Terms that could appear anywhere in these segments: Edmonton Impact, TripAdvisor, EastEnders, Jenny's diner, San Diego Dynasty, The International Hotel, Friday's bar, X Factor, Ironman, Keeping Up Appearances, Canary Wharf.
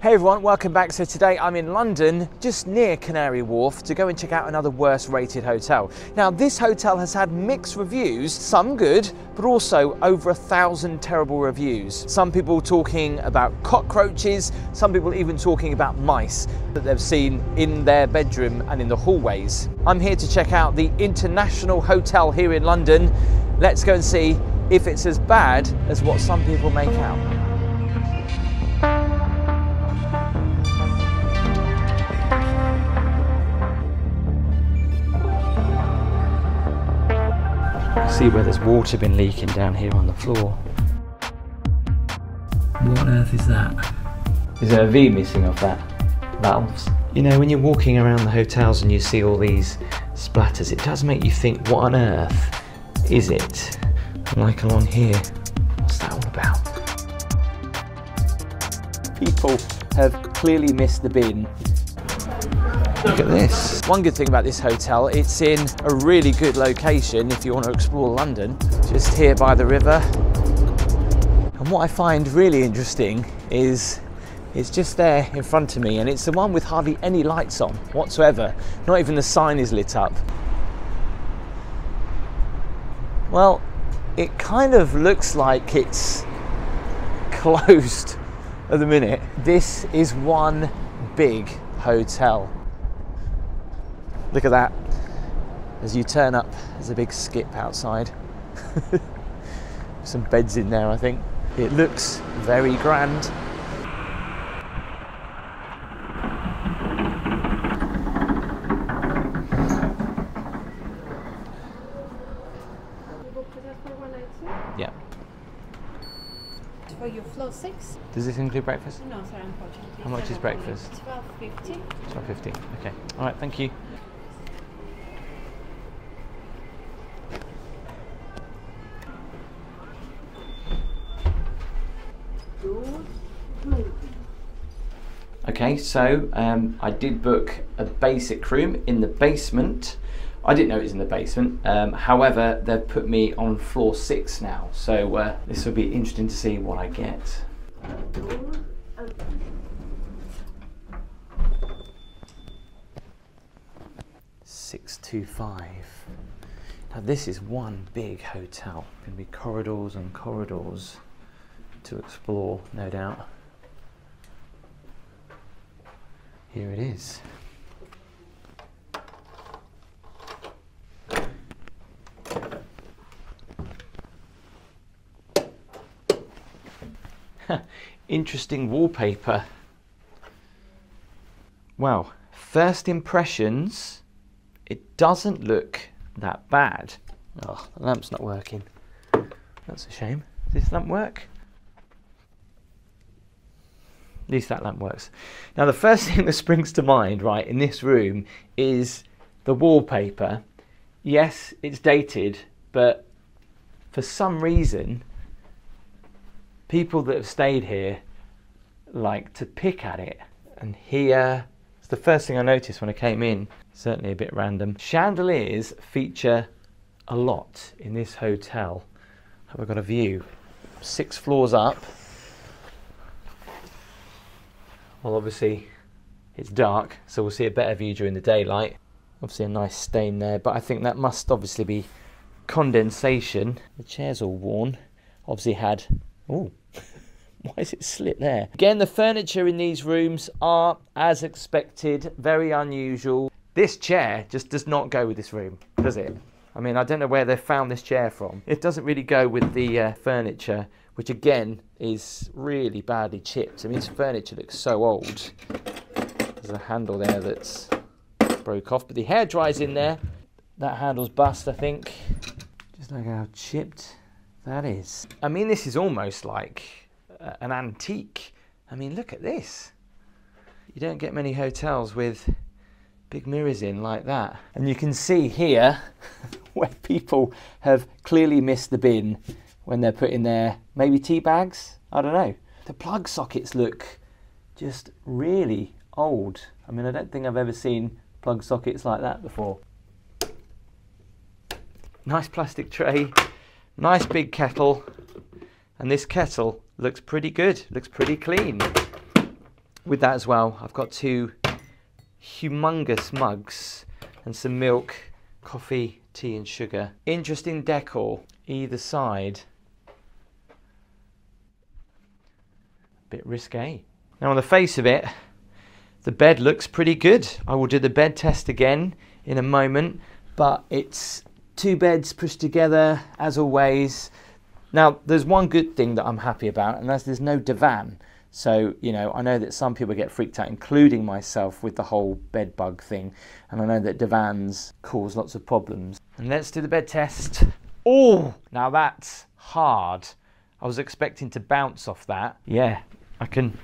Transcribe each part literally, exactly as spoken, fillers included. Hey everyone, welcome back. So today I'm in London, just near Canary Wharf, to go and check out another worst rated hotel. Now this hotel has had mixed reviews, some good, but also over a thousand terrible reviews. Some people talking about cockroaches, some people even talking about mice that they've seen in their bedroom and in the hallways. I'm here to check out the International Hotel here in London. Let's go and see if it's as bad as what some people make out. See where there's water been leaking down here on the floor. What on earth is that? Is there a V missing off that? Valves. You know, when you're walking around the hotels and you see all these splatters, it does make you think, what on earth is it? Like along here, what's that all about? People have clearly missed the bin. Look at this. One good thing about this hotel, it's in a really good location if you want to explore London, just here by the river. And what I find really interesting is it's just there in front of me, and it's the one with hardly any lights on whatsoever. Not even the sign is lit up. Well, it kind of looks like it's closed at the minute. This is one big hotel. Look at that. As you turn up, there's a big skip outside. Some beds in there, I think. It looks very grand. Yeah. For your floor six. Does this include breakfast? No, sir, unfortunately. How much is breakfast? twelve fifty. twelve fifty, okay. All right, thank you. Okay, so um, I did book a basic room in the basement. I didn't know it was in the basement. Um, however, they've put me on floor six now. So uh, this will be interesting to see what I get. six two five. Now this is one big hotel. Gonna be corridors and corridors to explore, no doubt. Here it is. Interesting wallpaper. Wow, first impressions, it doesn't look that bad. Oh, the lamp's not working. That's a shame. Does this lamp work? At least that lamp works. Now the first thing that springs to mind, right, in this room is the wallpaper. Yes, it's dated, but for some reason, people that have stayed here like to pick at it. And here, it's the first thing I noticed when I came in, certainly a bit random. Chandeliers feature a lot in this hotel. Have I got a view? Six floors up. Well, obviously it's dark, so we'll see a better view during the daylight. Obviously a nice stain there, but I think that must obviously be condensation. The chair's all worn. Obviously had, oh, why is it slit there? Again, the furniture in these rooms are, as expected, very unusual. This chair just does not go with this room, does it? I mean, I don't know where they found this chair from. It doesn't really go with the uh, furniture, which again is really badly chipped. I mean, this furniture looks so old. There's a handle there that's broke off, but the hairdryer's in there. That handle's bust, I think. Just like how chipped that is. I mean, this is almost like uh, an antique. I mean, look at this. You don't get many hotels with big mirrors in like that. And you can see here where people have clearly missed the bin when they're putting their maybe tea bags, I don't know. The plug sockets look just really old. I mean, I don't think I've ever seen plug sockets like that before. Nice plastic tray, nice big kettle, and this kettle looks pretty good, looks pretty clean. with that as well, I've got two humongous mugs and some milk, coffee, tea and sugar. Interesting decor either side. A bit risque. Now on the face of it, the bed looks pretty good. I will do the bed test again in a moment, but it's two beds pushed together as always. Now there's one good thing that I'm happy about, and that's there's no divan. So, you know, I know that some people get freaked out, including myself, with the whole bed bug thing. And I know that divans cause lots of problems. And let's do the bed test. Oh, now that's hard. I was expecting to bounce off that. Yeah, I can.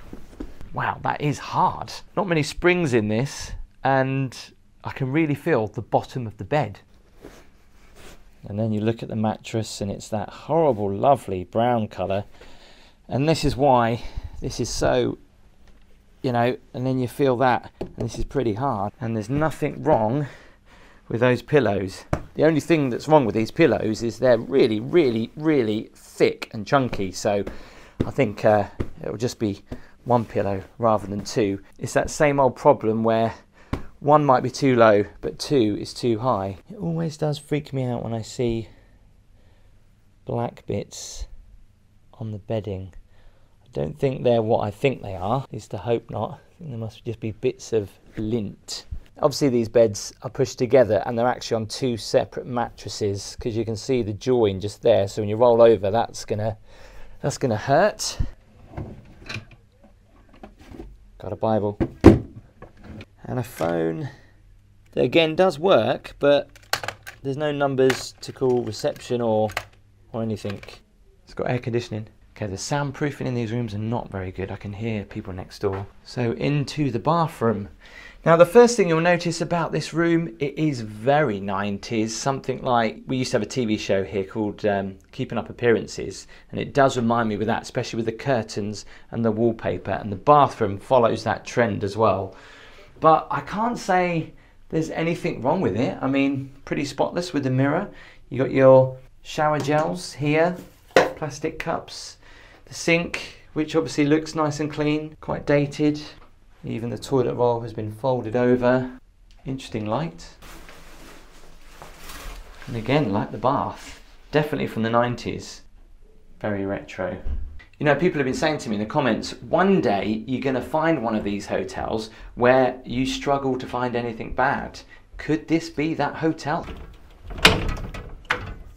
Wow, that is hard. Not many springs in this, and I can really feel the bottom of the bed. And then you look at the mattress and it's that horrible, lovely brown colour. And this is why this is so, you know, and then you feel that, and this is pretty hard. And there's nothing wrong with those pillows. The only thing that's wrong with these pillows is they're really, really, really thick and chunky. So I think uh, it'll just be one pillow rather than two. It's that same old problem where one might be too low, but two is too high. It always does freak me out when I see black bits on the bedding. I don't think they're what I think they are, at least I hope not. I think there must just be bits of lint. Obviously these beds are pushed together and they're actually on two separate mattresses, because you can see the join just there, so when you roll over that's gonna that's gonna hurt. Got a Bible and a phone that again does work, but there's no numbers to call reception or or anything. It's got air conditioning. Okay, the soundproofing in these rooms are not very good. I can hear people next door. So into the bathroom. Now the first thing you'll notice about this room, it is very nineties. Something like, we used to have a T V show here called um, Keeping Up Appearances, and it does remind me with that, especially with the curtains and the wallpaper, and the bathroom follows that trend as well. But I can't say there's anything wrong with it. I mean, pretty spotless with the mirror. You got your shower gels here, plastic cups, the sink, which obviously looks nice and clean, quite dated. Even the toilet roll has been folded over. Interesting light. And again, like the bath, definitely from the nineties. Very retro. You know, people have been saying to me in the comments, one day you're going to find one of these hotels where you struggle to find anything bad. Could this be that hotel?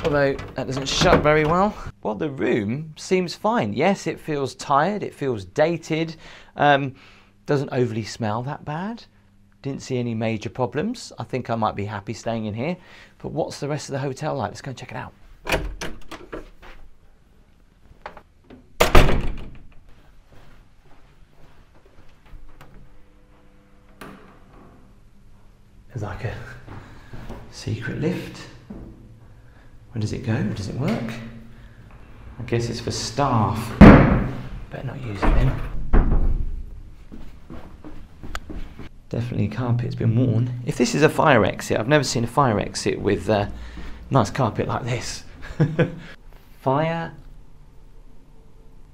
Although that doesn't shut very well. Well, the room seems fine. Yes, it feels tired, it feels dated, um, doesn't overly smell that bad. Didn't see any major problems. I think I might be happy staying in here. But what's the rest of the hotel like? Let's go and check it out. There's like a secret lift. Where does it go? Where does it work? I guess it's for staff. Better not use it then. Definitely carpet's been worn. If this is a fire exit, I've never seen a fire exit with uh, nice carpet like this. Fire.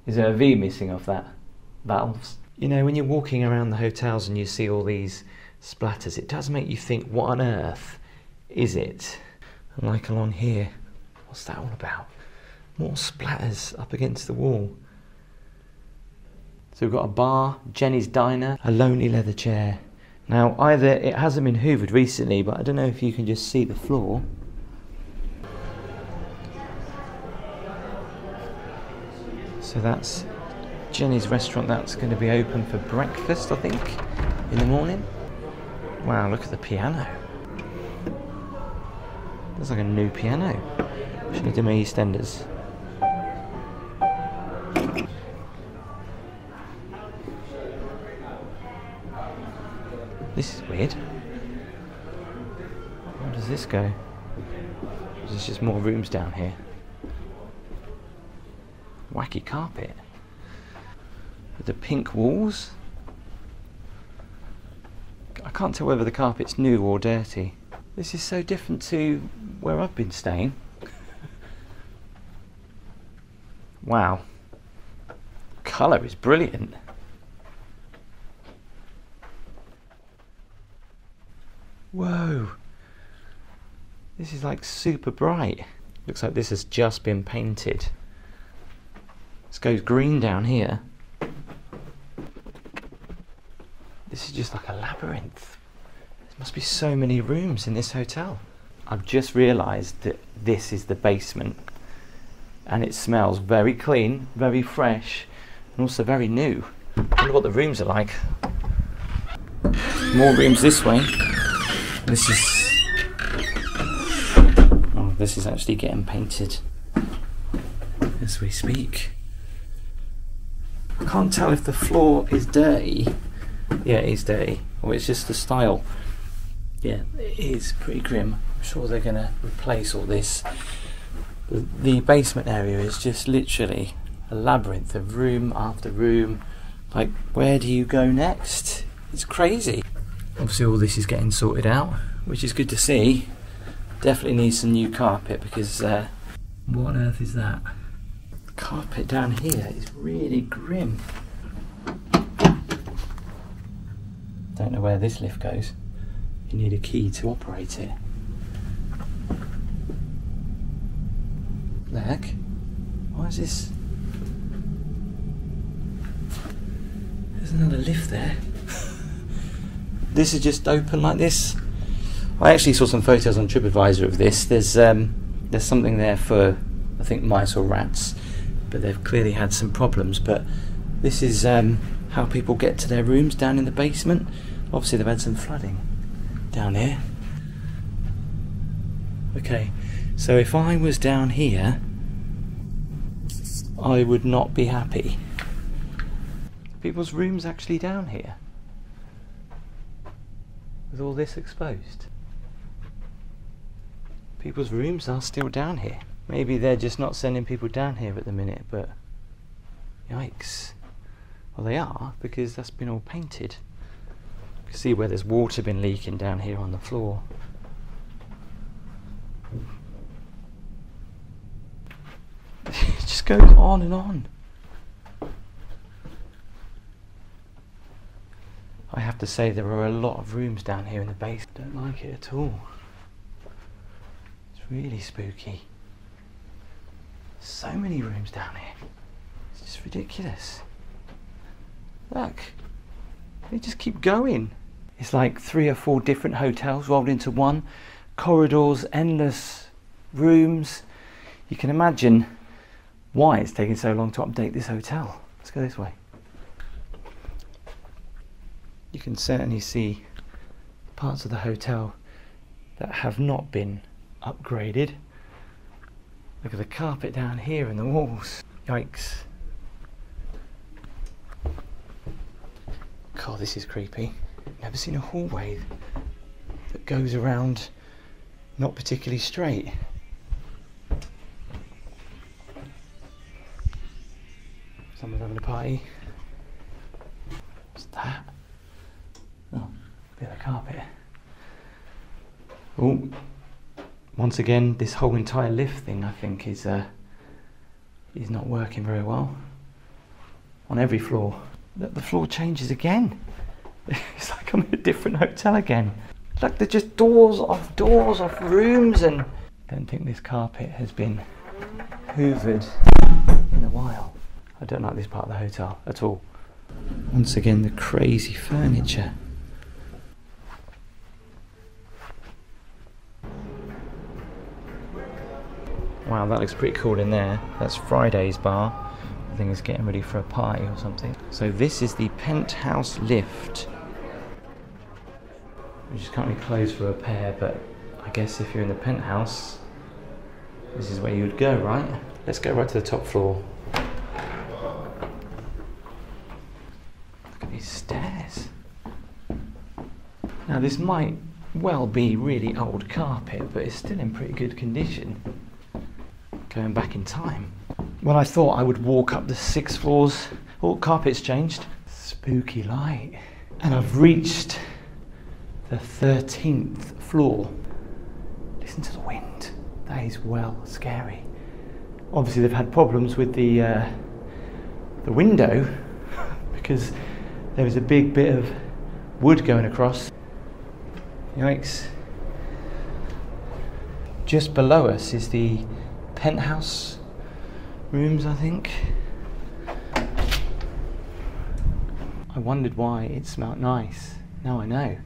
Is there a V missing off that? Valves. You know, when you're walking around the hotels and you see all these splatters, it does make you think, what on earth is it? And like along here. What's that all about? More splatters up against the wall. So we've got a bar, Jenny's diner, a lonely leather chair. Now either it hasn't been hoovered recently, but I don't know if you can just see the floor. So that's Jenny's restaurant. That's going to be open for breakfast, I think, in the morning. Wow, look at the piano. That's like a new piano. Should I do my EastEnders? This is weird. Where does this go? There's just more rooms down here. Wacky carpet. With the pink walls. I can't tell whether the carpet's new or dirty. This is so different to where I've been staying. Wow, colour is brilliant. Whoa, this is like super bright. Looks like this has just been painted. This goes green down here. This is just like a labyrinth. There must be so many rooms in this hotel. I've just realised that this is the basement, and it smells very clean, very fresh, and also very new. I wonder what the rooms are like. More rooms this way. This is... oh, this is actually getting painted as we speak. I can't tell if the floor is dirty. Yeah, it is dirty, or it's just the style. Yeah, it is pretty grim. I'm sure they're going to replace all this. The, the basement area is just literally a labyrinth of room after room. Like, where do you go next? It's crazy. Obviously all this is getting sorted out, which is good to see. Definitely needs some new carpet, because uh, what on earth is that? The carpet down here is really grim. Don't know where this lift goes. You need a key to operate it. What the heck? Why is this? There's another lift there. This is just open like this. I actually saw some photos on TripAdvisor of this. There's um, there's something there for, I think, mice or rats, but they've clearly had some problems. But this is um, how people get to their rooms down in the basement. Obviously they've had some flooding down here. Okay, so if I was down here, I would not be happy. People's rooms actually down here, with all this exposed. People's rooms are still down here. Maybe they're just not sending people down here at the minute, but yikes. Well, they are, because that's been all painted. You can see where there's water been leaking down here on the floor. It just goes on and on. I have to say, there are a lot of rooms down here in the basement. Don't like it at all. It's really spooky. So many rooms down here. It's just ridiculous. Look, they just keep going. It's like three or four different hotels rolled into one. Corridors, endless rooms. You can imagine why it's taking so long to update this hotel. Let's go this way. You can certainly see parts of the hotel that have not been upgraded. Look at the carpet down here and the walls. Yikes. God, this is creepy. Never seen a hallway that goes around not particularly straight. Someone's having a party. What's that? Oh, a bit of carpet. Oh, once again, this whole entire lift thing, I think, is uh, is not working very well. On every floor, the, the floor changes again. It's like I'm in a different hotel again. Like they're just doors off doors off rooms, and I don't think this carpet has been hoovered in a while. I don't like this part of the hotel at all. Once again, the crazy furniture. Wow, that looks pretty cool in there. That's Friday's bar. I think it's getting ready for a party or something. So this is the penthouse lift, which is currently closed for repair, but I guess if you're in the penthouse, this is where you would go, right? Let's go right to the top floor. Look at these stairs. Now this might well be really old carpet, but it's still in pretty good condition. Going back in time. Well, I thought I would walk up the six floors. Oh, carpet's changed. Spooky light. And I've reached the thirteenth floor. Listen to the wind. That is well scary. Obviously, they've had problems with the uh, the window because there was a big bit of wood going across. Yikes. Just below us is the penthouse rooms, I think. I wondered why it smelled nice. Now I know.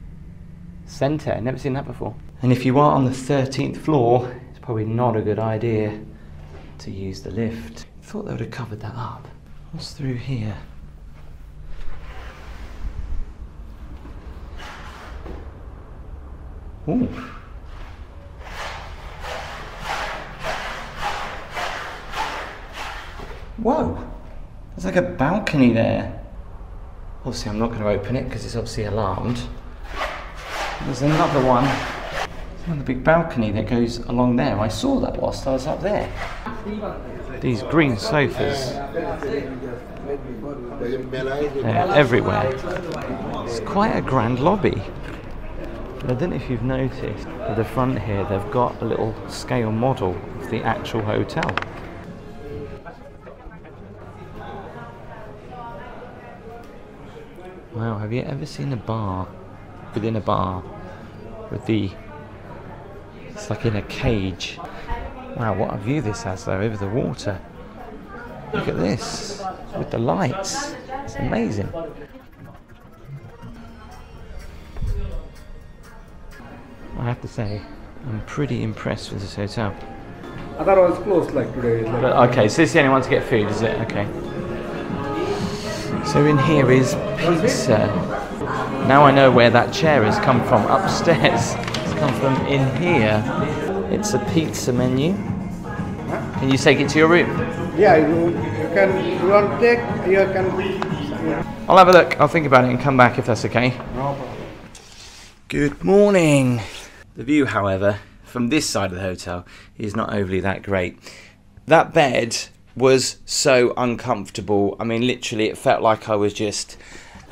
Centre, I've never seen that before. And if you are on the thirteenth floor, it's probably not a good idea to use the lift. I thought they would have covered that up. What's through here? Ooh. Whoa, there's like a balcony there. Obviously I'm not going to open it because it's obviously alarmed. There's another one. There's another big balcony that goes along there. I saw that whilst I was up there. These green sofas, they're everywhere. It's quite a grand lobby. I don't know if you've noticed, at the front here they've got a little scale model of the actual hotel. Wow, have you ever seen a bar within a bar with the... it's like in a cage. Wow, what a view this has though, over the water. Look at this, with the lights. It's amazing. I have to say, I'm pretty impressed with this hotel. I thought it was closed like today. Like but, okay, so this is the only one to get food, is it? Okay. So in here is pizza. Now I know where that chair has come from upstairs. It's come from in here. It's a pizza menu. Can you take it to your room? Yeah, you, you can. You want to take? You can. I'll have a look. I'll think about it and come back if that's okay. No problem. Good morning. The view, however, from this side of the hotel is not overly that great. That bed was so uncomfortable. I mean, literally, it felt like I was just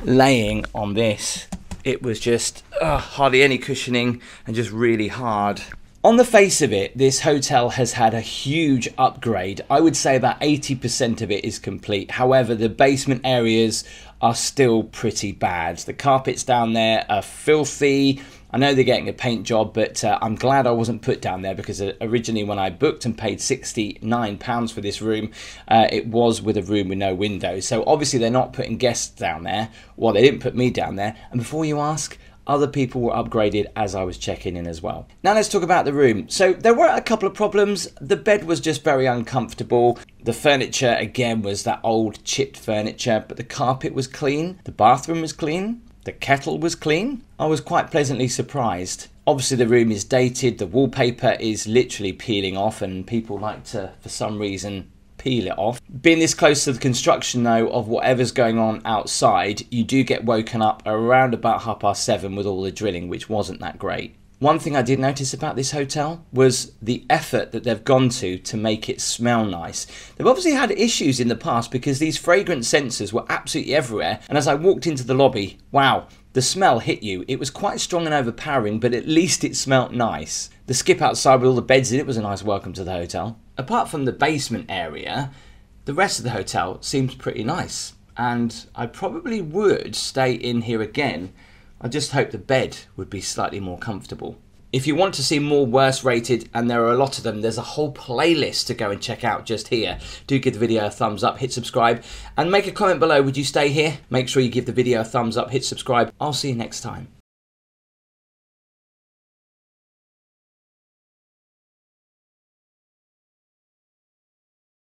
laying on this. It was just uh, hardly any cushioning and just really hard. On the face of it, this hotel has had a huge upgrade. I would say about eighty percent of it is complete. However, the basement areas are still pretty bad. The carpets down there are filthy. I know they're getting a paint job, but uh, I'm glad I wasn't put down there, because originally when I booked and paid sixty-nine pounds for this room, uh, it was with a room with no windows. So obviously they're not putting guests down there. Well, they didn't put me down there. And before you ask, other people were upgraded as I was checking in as well. Now let's talk about the room. So there were a couple of problems. The bed was just very uncomfortable. The furniture, again, was that old chipped furniture, but the carpet was clean. The bathroom was clean. The kettle was clean. I was quite pleasantly surprised. Obviously the room is dated. The wallpaper is literally peeling off, and people like to, for some reason, peel it off. Being this close to the construction though of whatever's going on outside, you do get woken up around about half past seven with all the drilling, which wasn't that great. One thing I did notice about this hotel was the effort that they've gone to to make it smell nice. They've obviously had issues in the past because these fragrance sensors were absolutely everywhere, and as I walked into the lobby, wow, the smell hit you. It was quite strong and overpowering, but at least it smelt nice. The skip outside with all the beds in it was a nice welcome to the hotel. Apart from the basement area, the rest of the hotel seems pretty nice, and I probably would stay in here again. I just hope the bed would be slightly more comfortable. If you want to see more worse rated, and there are a lot of them, there's a whole playlist to go and check out just here. Do give the video a thumbs up, hit subscribe, and make a comment below, would you stay here? Make sure you give the video a thumbs up, hit subscribe. I'll see you next time.